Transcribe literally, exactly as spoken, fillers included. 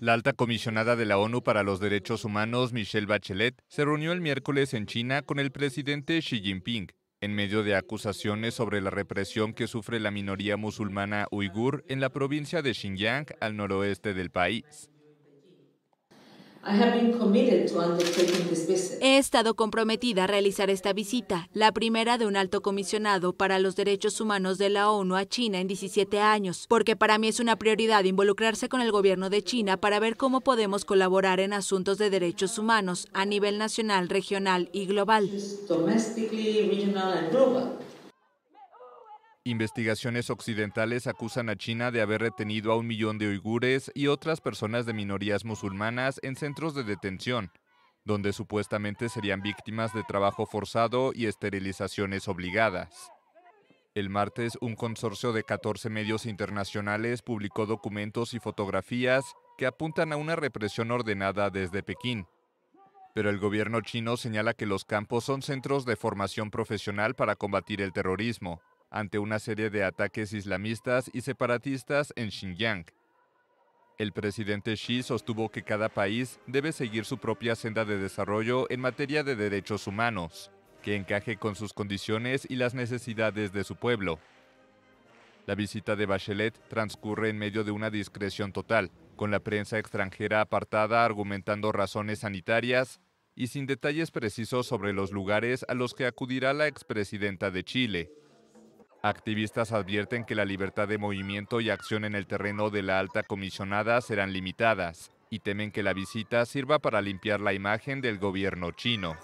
La alta comisionada de la ONU para los Derechos Humanos, Michelle Bachelet, se reunió el miércoles en China con el presidente Xi Jinping, en medio de acusaciones sobre la represión que sufre la minoría musulmana uigur en la provincia de Xinjiang, al noroeste del país. He estado comprometida a realizar esta visita, la primera de un alto comisionado para los derechos humanos de la ONU a China en diecisiete años, porque para mí es una prioridad involucrarse con el gobierno de China para ver cómo podemos colaborar en asuntos de derechos humanos a nivel nacional, regional y global. Investigaciones occidentales acusan a China de haber retenido a un millón de uigures y otras personas de minorías musulmanas en centros de detención, donde supuestamente serían víctimas de trabajo forzado y esterilizaciones obligadas. El martes, un consorcio de catorce medios internacionales publicó documentos y fotografías que apuntan a una represión ordenada desde Pekín. Pero el gobierno chino señala que los campos son centros de formación profesional para combatir el terrorismo, ante una serie de ataques islamistas y separatistas en Xinjiang. El presidente Xi sostuvo que cada país debe seguir su propia senda de desarrollo en materia de derechos humanos, que encaje con sus condiciones y las necesidades de su pueblo. La visita de Bachelet transcurre en medio de una discreción total, con la prensa extranjera apartada argumentando razones sanitarias y sin detalles precisos sobre los lugares a los que acudirá la expresidenta de Chile. Activistas advierten que la libertad de movimiento y acción en el terreno de la alta comisionada serán limitadas y temen que la visita sirva para limpiar la imagen del gobierno chino.